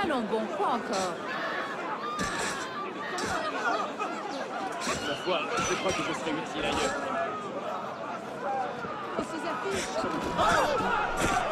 Allons bon, quoi encore? Ma foi, je crois que je serai utile ailleurs. Et ces affiches? Oh,